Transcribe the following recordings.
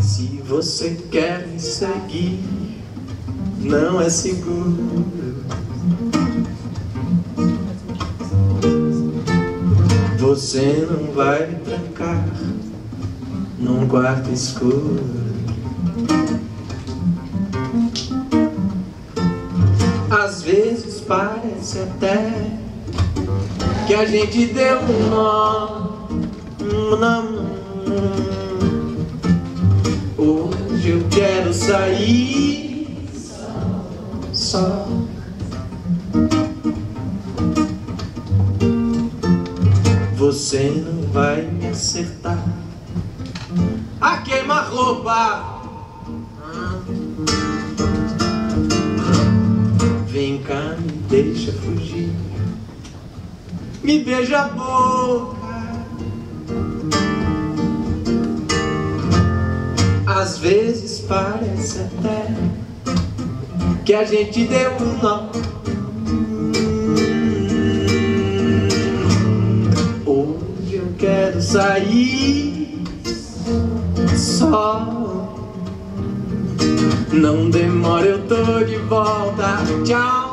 Se você quer me seguir, não é seguro. Você não vai me trancar num quarto escuro. Às vezes parece até que a gente deu um nó. Hoje eu quero sair só. Você não vai me acertar a queima-roupa. Vem cá, me deixa fugir, me beija a boca. Às vezes parece até que a gente deu um nó. Hoje eu quero sair só. Não demora, eu tô de volta. Tchau.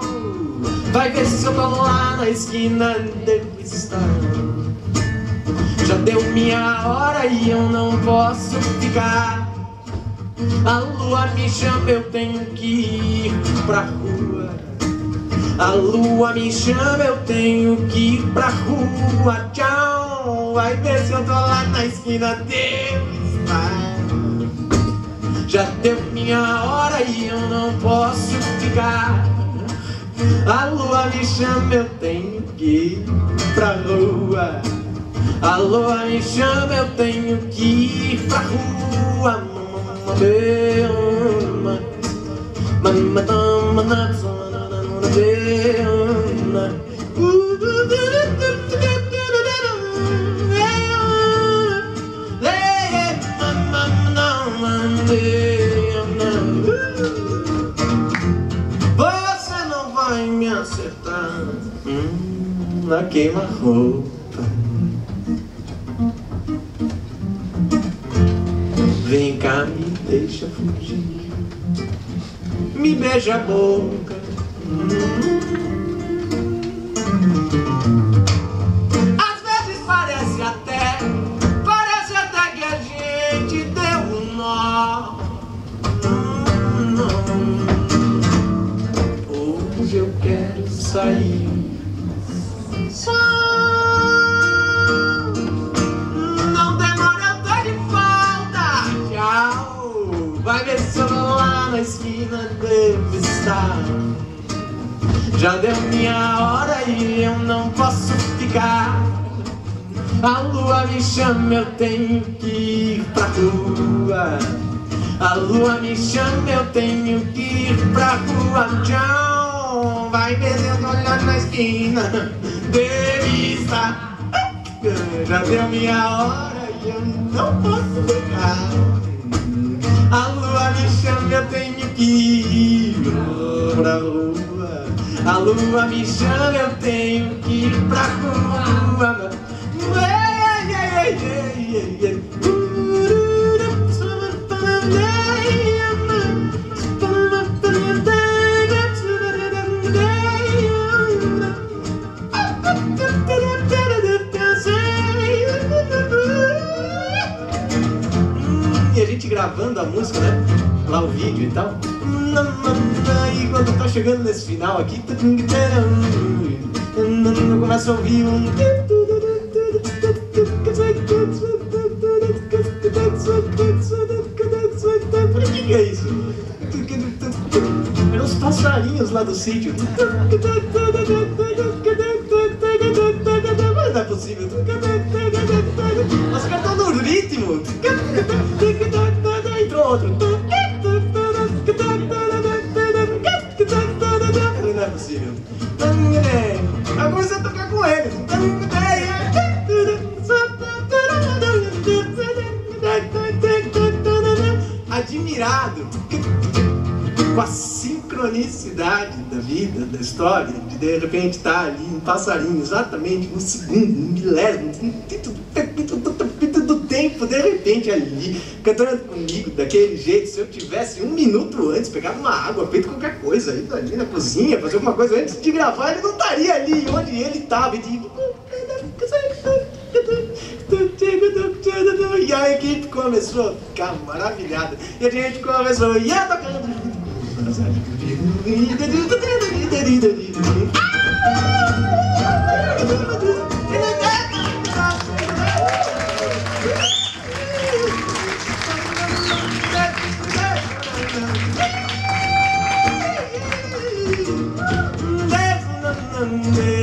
Vai ver se eu tô lá na esquina, devo estar. Já deu minha hora e eu não posso ficar. A lua me chama, eu tenho que ir pra rua. A lua me chama, eu tenho que ir pra rua. Tchau, vai ver se eu tô lá na esquina, devo estar. Já deu minha hora e eu não posso ficar. A lua me chama, eu tenho que ir pra rua. A lua me chama, eu tenho que ir pra rua. Você não vai me acertar na queima-roupa. Vem cá, me deixa fugir, me beija a boca. Às vezes parece até que a gente deu um nó. Hoje eu quero sair só. Vai ver se eu tô lá na esquina, devo estar. Já deu minha hora e eu não posso ficar. A lua me chama, eu tenho que ir pra rua. A lua me chama, eu tenho que ir pra rua. Tchau, vai ver se eu tô lá na esquina, devo estar. Já deu minha hora e eu não posso ficar. A lua me chama, eu tenho que ir pra rua. A lua me chama, eu tenho que ir pra rua. Gravando a música, né? Lá o vídeo e tal. E quando eu tô chegando nesse final aqui, eu começo a ouvir um. O que é isso? Eram os passarinhos lá do sítio. Mas não é possível. Os caras estão no ritmo. Entrou outro. possível. Agora você tocar com ele. Admirado com a sincronicidade da vida, da história, de repente estar ali um passarinho, exatamente um segundo, um milésimo, um pito do tempo, de repente ali, cantando comigo daquele jeito. Se eu tivesse um minuto antes, pegava uma água, feito qualquer coisa, ido ali na cozinha, fazer alguma coisa antes de gravar, ele não estaria ali onde ele estava. E a equipe começou a ficar maravilhada. E a gente começou a tocando.